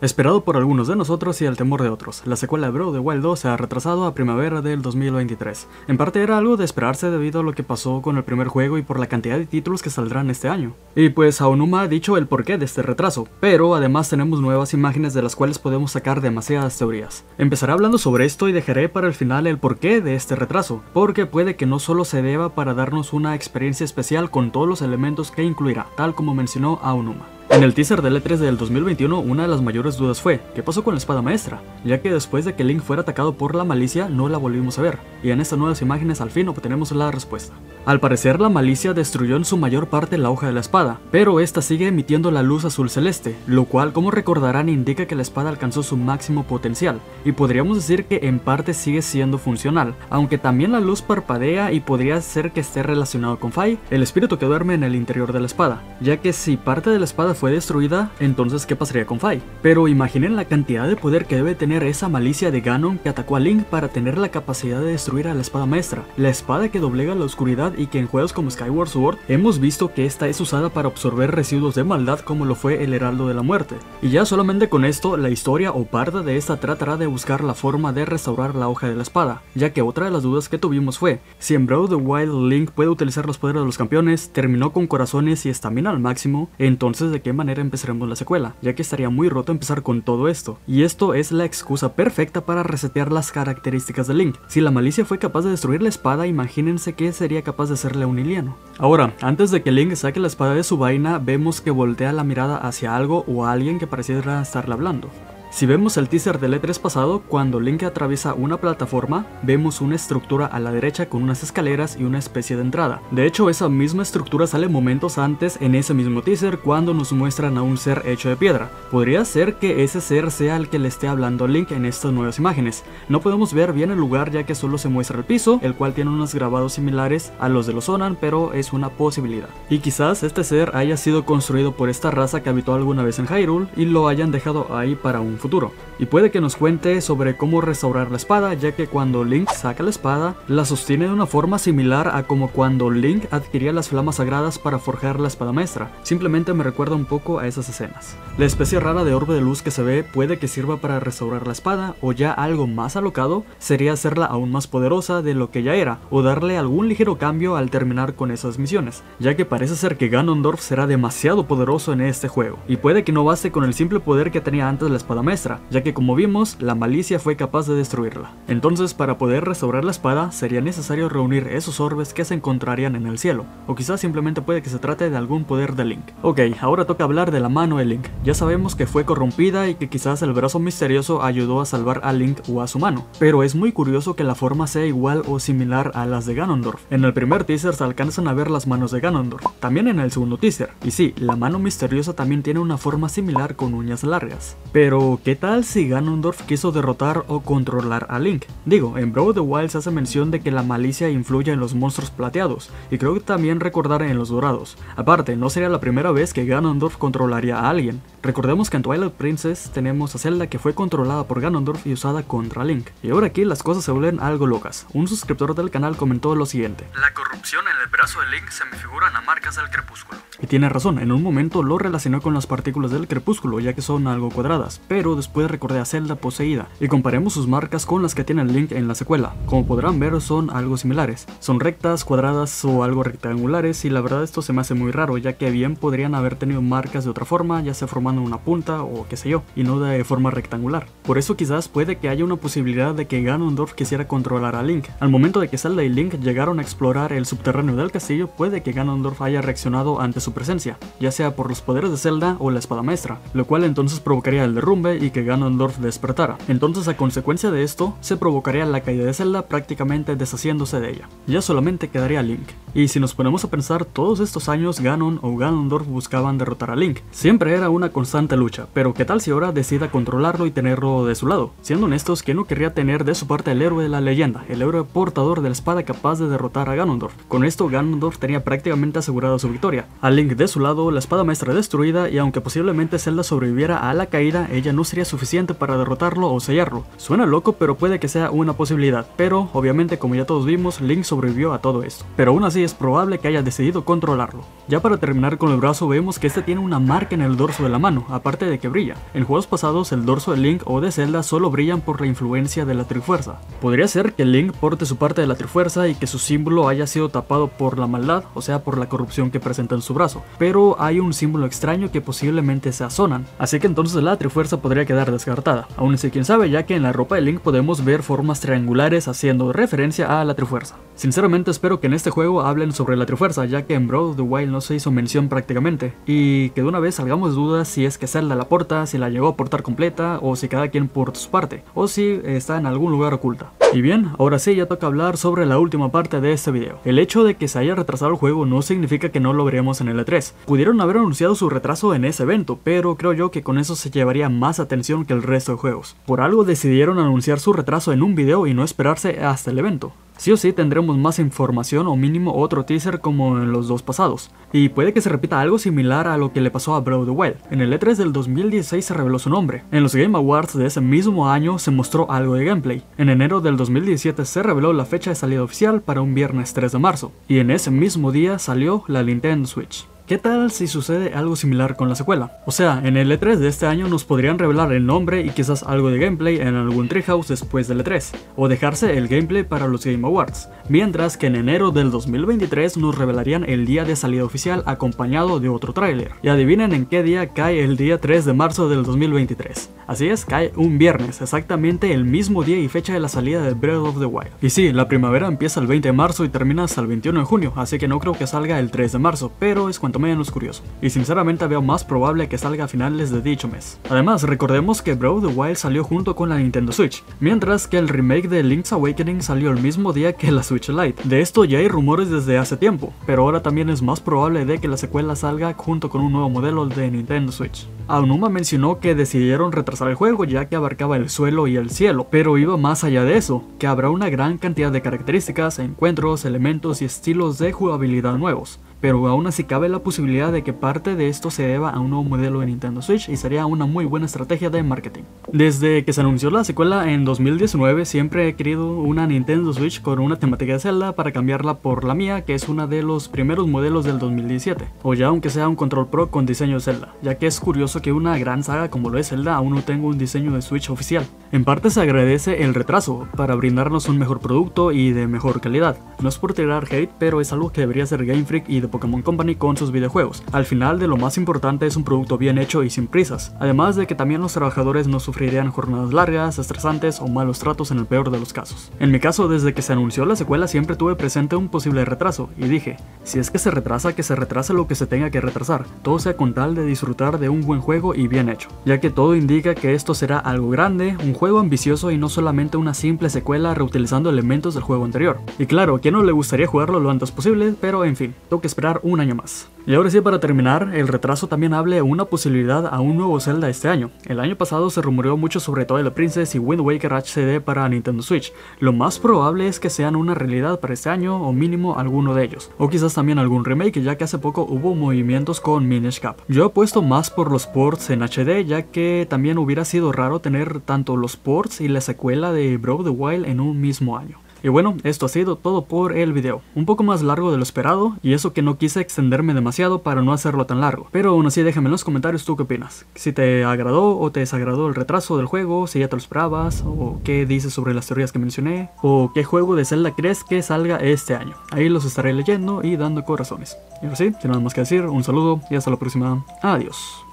Esperado por algunos de nosotros y al temor de otros, la secuela de Breath of the Wild 2 se ha retrasado a primavera del 2023. En parte era algo de esperarse debido a lo que pasó con el primer juego y por la cantidad de títulos que saldrán este año. Y pues Aonuma ha dicho el porqué de este retraso, pero además tenemos nuevas imágenes de las cuales podemos sacar demasiadas teorías. Empezaré hablando sobre esto y dejaré para el final el porqué de este retraso, porque puede que no solo se deba para darnos una experiencia especial con todos los elementos que incluirá, tal como mencionó Aonuma. En el teaser del E3 del 2021, una de las mayores dudas fue, ¿qué pasó con la espada maestra? Ya que después de que Link fuera atacado por la malicia, no la volvimos a ver, y en estas nuevas imágenes al fin obtenemos la respuesta. Al parecer la malicia destruyó en su mayor parte la hoja de la espada, pero esta sigue emitiendo la luz azul celeste, lo cual como recordarán indica que la espada alcanzó su máximo potencial, y podríamos decir que en parte sigue siendo funcional, aunque también la luz parpadea y podría ser que esté relacionado con Fay, el espíritu que duerme en el interior de la espada, ya que si parte de la espada fue destruida, entonces ¿qué pasaría con Fay? Pero imaginen la cantidad de poder que debe tener esa malicia de Ganon que atacó a Link para tener la capacidad de destruir a la espada maestra, la espada que doblega la oscuridad y que en juegos como Skyward Sword hemos visto que esta es usada para absorber residuos de maldad como lo fue el Heraldo de la Muerte. Y ya solamente con esto, la historia o parte de esta tratará de buscar la forma de restaurar la hoja de la espada, ya que otra de las dudas que tuvimos fue, si en Breath of the Wild Link puede utilizar los poderes de los campeones, terminó con corazones y estamina al máximo, entonces de qué manera empezaremos la secuela, ya que estaría muy roto empezar con todo esto, y esto es la excusa perfecta para resetear las características de Link. Si la malicia fue capaz de destruir la espada, imagínense que sería capaz de hacerle un hiliano. Ahora, antes de que Link saque la espada de su vaina, vemos que voltea la mirada hacia algo o a alguien que pareciera estarle hablando. Si vemos el teaser del E3 pasado, cuando Link atraviesa una plataforma, vemos una estructura a la derecha con unas escaleras y una especie de entrada. De hecho, esa misma estructura sale momentos antes en ese mismo teaser cuando nos muestran a un ser hecho de piedra. Podría ser que ese ser sea el que le esté hablando a Link en estas nuevas imágenes. No podemos ver bien el lugar ya que solo se muestra el piso, el cual tiene unos grabados similares a los de los Zonan, pero es una posibilidad. Y quizás este ser haya sido construido por esta raza que habitó alguna vez en Hyrule y lo hayan dejado ahí para un futuro, y puede que nos cuente sobre cómo restaurar la espada, ya que cuando Link saca la espada, la sostiene de una forma similar a como cuando Link adquiría las flamas sagradas para forjar la espada maestra. Simplemente me recuerda un poco a esas escenas. La especie rara de orbe de luz que se ve puede que sirva para restaurar la espada, o ya algo más alocado sería hacerla aún más poderosa de lo que ya era, o darle algún ligero cambio al terminar con esas misiones, ya que parece ser que Ganondorf será demasiado poderoso en este juego, y puede que no baste con el simple poder que tenía antes la espada maestra, ya que como vimos, la malicia fue capaz de destruirla. Entonces, para poder restaurar la espada, sería necesario reunir esos orbes que se encontrarían en el cielo, o quizás simplemente puede que se trate de algún poder de Link. Ok, ahora toca hablar de la mano de Link. Ya sabemos que fue corrompida y que quizás el brazo misterioso ayudó a salvar a Link o a su mano, pero es muy curioso que la forma sea igual o similar a las de Ganondorf. En el primer teaser se alcanzan a ver las manos de Ganondorf, también en el segundo teaser, y sí, la mano misteriosa también tiene una forma similar con uñas largas. Pero ¿qué tal si Ganondorf quiso derrotar o controlar a Link? Digo, en Breath of the Wild se hace mención de que la malicia influye en los monstruos plateados, y creo que también recordar en los dorados. Aparte, no sería la primera vez que Ganondorf controlaría a alguien. Recordemos que en Twilight Princess tenemos a Zelda que fue controlada por Ganondorf y usada contra Link. Y ahora aquí las cosas se vuelven algo locas. Un suscriptor del canal comentó lo siguiente: la corrupción en el brazo de Link se me figuran a marcas del crepúsculo. Y tiene razón, en un momento lo relacionó con las partículas del crepúsculo, ya que son algo cuadradas, pero después recordé a Zelda poseída, y comparemos sus marcas con las que tiene Link en la secuela. Como podrán ver, son algo similares, son rectas, cuadradas o algo rectangulares, y la verdad esto se me hace muy raro, ya que bien podrían haber tenido marcas de otra forma, ya sea formando una punta o qué sé yo, y no de forma rectangular. Por eso quizás puede que haya una posibilidad de que Ganondorf quisiera controlar a Link. Al momento de que Zelda y Link llegaron a explorar el subterráneo del castillo, puede que Ganondorf haya reaccionado ante su presencia, ya sea por los poderes de Zelda o la espada maestra, lo cual entonces provocaría el derrumbe y que Ganondorf despertara. Entonces, a consecuencia de esto, se provocaría la caída de Zelda, prácticamente deshaciéndose de ella. Ya solamente quedaría Link. Y si nos ponemos a pensar, todos estos años Ganon o Ganondorf buscaban derrotar a Link. Siempre era una constante lucha, pero ¿qué tal si ahora decida controlarlo y tenerlo de su lado? Siendo honestos, ¿quién no querría tener de su parte el héroe de la leyenda, el héroe portador de la espada capaz de derrotar a Ganondorf? Con esto, Ganondorf tenía prácticamente asegurada su victoria. A Link de su lado, la espada maestra destruida, y aunque posiblemente Zelda sobreviviera a la caída, ella no sería suficiente para derrotarlo o sellarlo. Suena loco, pero puede que sea una posibilidad, pero obviamente, como ya todos vimos, Link sobrevivió a todo esto, pero aún así es probable que haya decidido controlarlo. Ya para terminar con el brazo, vemos que este tiene una marca en el dorso de la mano, aparte de que brilla. En juegos pasados el dorso de Link o de Zelda solo brillan por la influencia de la trifuerza. Podría ser que Link porte su parte de la trifuerza y que su símbolo haya sido tapado por la maldad, o sea por la corrupción que presenta en su brazo, pero hay un símbolo extraño que posiblemente sea Zonan, así que entonces la trifuerza podría quedar descartada. Aún así quién sabe, ya que en la ropa de Link podemos ver formas triangulares haciendo referencia a la trifuerza. Sinceramente espero que en este juego hablen sobre la trifuerza, ya que en Breath of the Wild no se hizo mención prácticamente, y que de una vez salgamos de dudas si es que Zelda la porta, si la llegó a portar completa, o si cada quien porta su parte, o si está en algún lugar oculta. Y bien, ahora sí ya toca hablar sobre la última parte de este video. El hecho de que se haya retrasado el juego no significa que no lo veremos en el E3. Pudieron haber anunciado su retraso en ese evento, pero creo yo que con eso se llevaría más atención que el resto de juegos. Por algo decidieron anunciar su retraso en un video y no esperarse hasta el evento. Sí o sí tendremos más información o mínimo otro teaser como en los dos pasados. Y puede que se repita algo similar a lo que le pasó a Breath of the Wild. En el E3 del 2016 se reveló su nombre. En los Game Awards de ese mismo año se mostró algo de gameplay. En enero del 2017 se reveló la fecha de salida oficial para un viernes 3 de marzo. Y en ese mismo día salió la Nintendo Switch. ¿Qué tal si sucede algo similar con la secuela? O sea, en el E3 de este año nos podrían revelar el nombre y quizás algo de gameplay en algún treehouse después del E3, o dejarse el gameplay para los Game Awards, mientras que en enero del 2023 nos revelarían el día de salida oficial acompañado de otro tráiler. Y adivinen en qué día cae el día 3 de marzo del 2023. Así es, cae un viernes, exactamente el mismo día y fecha de la salida de Breath of the Wild. Y sí, la primavera empieza el 20 de marzo y termina hasta el 21 de junio, así que no creo que salga el 3 de marzo, pero es cuanto menos curioso, y sinceramente veo más probable que salga a finales de dicho mes. Además, recordemos que Breath of the Wild salió junto con la Nintendo Switch, mientras que el remake de Link's Awakening salió el mismo día que la Switch Lite. De esto ya hay rumores desde hace tiempo, pero ahora también es más probable de que la secuela salga junto con un nuevo modelo de Nintendo Switch. Aonuma mencionó que decidieron retrasar el juego ya que abarcaba el suelo y el cielo, pero iba más allá de eso, que habrá una gran cantidad de características, encuentros, elementos y estilos de jugabilidad nuevos. Pero aún así cabe la posibilidad de que parte de esto se deba a un nuevo modelo de Nintendo Switch y sería una muy buena estrategia de marketing. Desde que se anunció la secuela en 2019 siempre he querido una Nintendo Switch con una temática de Zelda para cambiarla por la mía, que es una de los primeros modelos del 2017, o ya aunque sea un Control Pro con diseño de Zelda, ya que es curioso que una gran saga como lo es Zelda aún no tenga un diseño de Switch oficial. En parte se agradece el retraso para brindarnos un mejor producto y de mejor calidad. No es por tirar hate, pero es algo que debería hacer Game Freak y de Pokémon Company con sus videojuegos. Al final, de lo más importante es un producto bien hecho y sin prisas, además de que también los trabajadores no sufrirían jornadas largas, estresantes o malos tratos en el peor de los casos. En mi caso, desde que se anunció la secuela siempre tuve presente un posible retraso y dije, si es que se retrase lo que se tenga que retrasar, todo sea con tal de disfrutar de un buen juego y bien hecho, ya que todo indica que esto será algo grande, un juego ambicioso y no solamente una simple secuela reutilizando elementos del juego anterior. Y claro, a quien no le gustaría jugarlo lo antes posible, pero en fin, tengo que esperar un año más. Y ahora sí, para terminar, el retraso también hable una posibilidad a un nuevo Zelda este año. El año pasado se rumoreó mucho sobre Twilight Princess y Wind Waker HD para Nintendo Switch. Lo más probable es que sean una realidad para este año, o mínimo alguno de ellos, o quizás también algún remake, ya que hace poco hubo movimientos con Minish Cap. Yo apuesto más por los ports en HD, ya que también hubiera sido raro tener tanto los ports y la secuela de Breath of the Wild en un mismo año. Y bueno, esto ha sido todo por el video, un poco más largo de lo esperado, y eso que no quise extenderme demasiado para no hacerlo tan largo, pero aún así déjame en los comentarios tú qué opinas, si te agradó o te desagradó el retraso del juego, si ya te lo esperabas, o qué dices sobre las teorías que mencioné, o qué juego de Zelda crees que salga este año. Ahí los estaré leyendo y dando corazones. Y ahora sí, sin nada más que decir, un saludo y hasta la próxima, adiós.